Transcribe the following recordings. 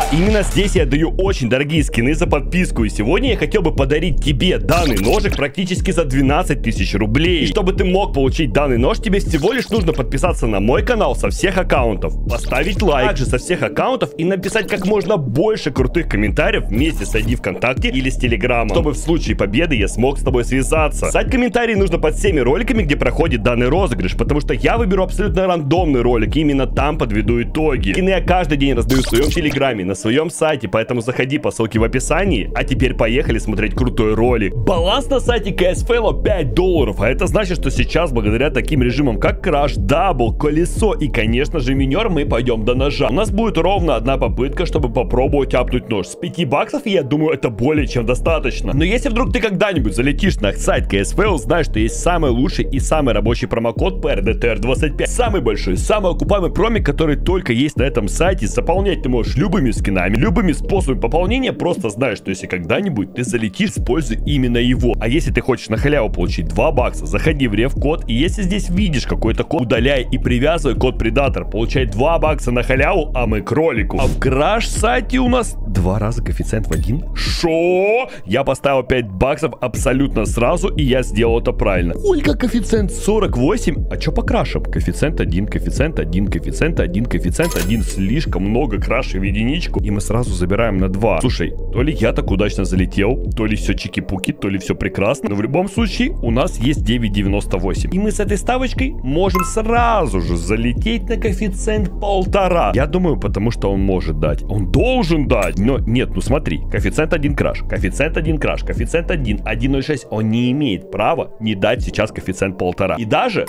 Да, именно здесь я даю очень дорогие скины за подписку. И сегодня я хотел бы подарить тебе данный ножик практически за 12 тысяч рублей. И чтобы ты мог получить данный нож, тебе всего лишь нужно подписаться на мой канал со всех аккаунтов, поставить лайк также со всех аккаунтов и написать как можно больше крутых комментариев вместе с ID ВКонтакте или с Телеграма, чтобы в случае победы я смог с тобой связаться. Писать комментарии нужно под всеми роликами, где проходит данный розыгрыш, потому что я выберу абсолютно рандомный ролик и именно там подведу итоги. Скины я каждый день раздаю в своем Телеграме, на своем сайте, поэтому заходи по ссылке в описании. А теперь поехали смотреть крутой ролик. Баланс на сайте CSFAIL $5, а это значит, что сейчас благодаря таким режимам, как Crash, Double, Колесо и, конечно же, Минер, мы пойдем до ножа. У нас будет ровно одна попытка, чтобы попробовать апнуть нож. С 5 баксов, я думаю, это более чем достаточно. Но если вдруг ты когда-нибудь залетишь на сайт CSFAIL, знай, что есть самый лучший и самый рабочий промокод PREDATOR 25. Самый большой, самый окупаемый промик, который только есть на этом сайте. Заполнять ты можешь любыми скинами, любыми способами пополнения. Просто знай, что если когда-нибудь ты залетишь, используй именно его. А если ты хочешь на халяву получить 2 бакса, заходи в реф-код, и если здесь видишь какой-то код, удаляй и привязывай код Predator. Получай 2 бакса на халяву, а мы к ролику. А в Crash сайте у нас 2 раза коэффициент в 1. Шо? Я поставил 5 баксов абсолютно сразу, и я сделал это правильно. Сколько коэффициент? 48. А чё по крашам? Коэффициент 1, коэффициент 1, коэффициент 1, коэффициент 1. Слишком много крашей в единичку, и мы сразу забираем на 2. Слушай, то ли я так удачно залетел, то ли все чики-пуки, то ли все прекрасно. Но в любом случае у нас есть 9,98. И мы с этой ставочкой можем сразу же залететь на коэффициент 1,5. Я думаю, потому что он может дать. Он должен дать. Но нет, ну смотри. Коэффициент 1 краш, коэффициент 1 краш, коэффициент 1, 1,06. Он не имеет права не дать сейчас коэффициент 1,5. И даже...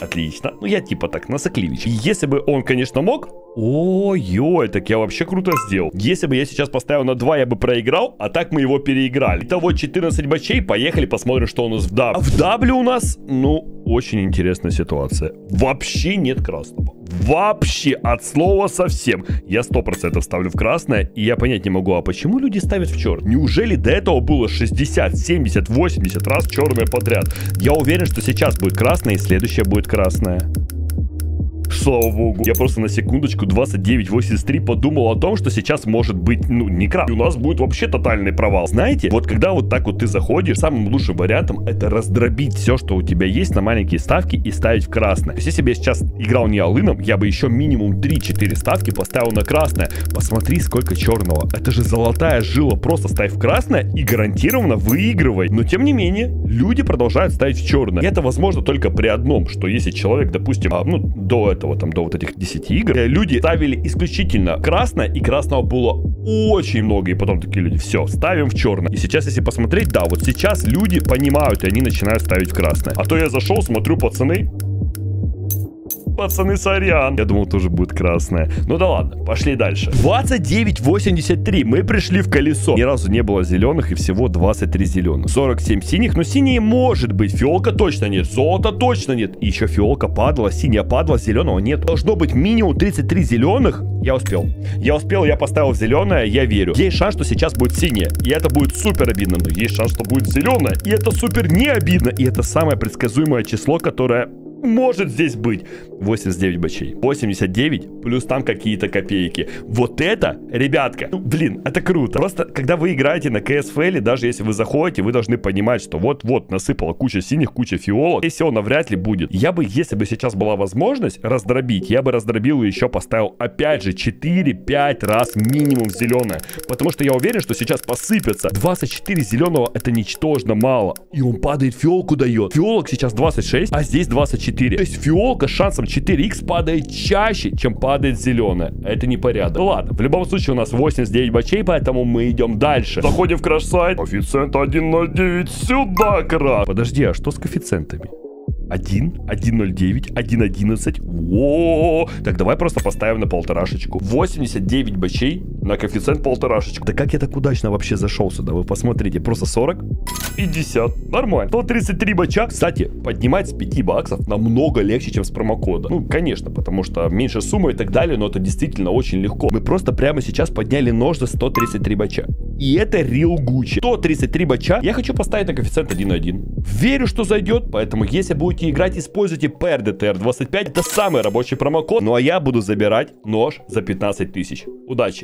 Отлично. Ну, я типа так насыкливич. Если бы он, конечно, мог... Ой-ой, так я вообще круто сделал. Если бы я сейчас поставил на 2, я бы проиграл, а так мы его переиграли. Итого 14 бачей, поехали посмотрим, что у нас в дабле. А в дабле у нас, ну, очень интересная ситуация. Вообще нет красного. Вообще, от слова совсем. Я 100% ставлю в красное, и я понять не могу, а почему люди ставят в черный? Неужели до этого было 60, 70, 80 раз черное подряд? Я уверен, что сейчас будет красное, и следующее будет красное. Слава богу. Я просто на секундочку 29.83 подумал о том, что сейчас может быть, ну, не крас. И у нас будет вообще тотальный провал. Знаете, вот когда вот так вот ты заходишь, самым лучшим вариантом это раздробить все, что у тебя есть на маленькие ставки и ставить в красное. То есть, если бы я сейчас играл не алыном, я бы еще минимум 3-4 ставки поставил на красное. Посмотри, сколько черного. Это же золотая жила. Просто ставь в красное и гарантированно выигрывай. Но, тем не менее, люди продолжают ставить в черное. И это возможно только при одном, что если человек, допустим, ну, до этого, там, до вот этих 10 игр, люди ставили исключительно красное, и красного было очень много, и потом такие люди: все, ставим в черное. И сейчас, если посмотреть, да, вот сейчас люди понимают, и они начинают ставить в красное. А то я зашел, смотрю, пацаны, сорян. Я думал, тоже будет красное. Ну да ладно, пошли дальше. 29.83. Мы пришли в колесо. Ни разу не было зеленых и всего 23 зеленых. 47 синих, но синие может быть. Фиолка точно нет, золота точно нет. И еще фиолка падала, синяя падала, зеленого нет. Должно быть минимум 33 зеленых. Я успел. Я успел, я поставил зеленое, я верю. Есть шанс, что сейчас будет синее, и это будет супер обидно. Но есть шанс, что будет зеленое, и это супер не обидно. И это самое предсказуемое число, которое... может здесь быть. 89 бачей. 89, плюс там какие-то копейки. Вот это, ребятка, ну, блин, это круто. Просто, когда вы играете на CSFAIL, даже если вы заходите, вы должны понимать, что вот-вот насыпала куча синих, куча фиолок. И все, навряд ли будет. Я бы, если бы сейчас была возможность раздробить, я бы раздробил и еще поставил, опять же, 4-5 раз минимум зеленое. Потому что я уверен, что сейчас посыпется. 24 зеленого, это ничтожно мало. И он падает, фиолку дает. Фиолок сейчас 26, а здесь 24. 4. То есть фиолка с шансом 4х падает чаще, чем падает зеленая. Это непорядок. Ну ладно, в любом случае у нас 89 бачей, поэтому мы идем дальше. Заходим в краш-сайт. Коэффициент 1,09. Сюда, краш. Подожди, а что с коэффициентами? 1, 1,09, 1,11. Вооо. Так, давай просто поставим на полторашечку. 89 бачей на коэффициент полторашечку. Да как я так удачно вообще зашел сюда? Вы посмотрите, просто 40, 50. Нормально. 133 бача. Кстати, поднимать с 5 баксов намного легче, чем с промокода. Ну, конечно, потому что меньше суммы и так далее, но это действительно очень легко. Мы просто прямо сейчас подняли нож за 133 бача. И это Real Gucci. 133 бача. Я хочу поставить на коэффициент 1,1. Верю, что зайдет, поэтому если будет играть, используйте PRDTR 25. Это самый рабочий промокод. Ну а я буду забирать нож за 15 тысяч. Удачи!